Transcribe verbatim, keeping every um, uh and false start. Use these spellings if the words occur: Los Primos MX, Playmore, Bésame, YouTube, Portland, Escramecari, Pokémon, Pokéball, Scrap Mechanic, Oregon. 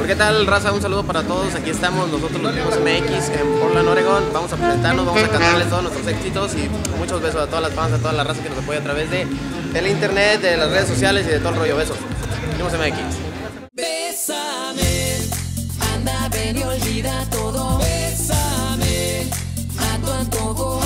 Bueno, ¿qué tal, raza? Un saludo para todos. Aquí estamos nosotros, los Primos M X, en Portland, Oregon. Vamos a presentarnos, vamos a cantarles todos nuestros éxitos y muchos besos a todas las fans, a toda la raza que nos apoya a través de el internet, de las redes sociales y de todo el rollo. Besos. Primos M X. Bésame, anda, ven y olvida todo. Bésame, a tu antojo.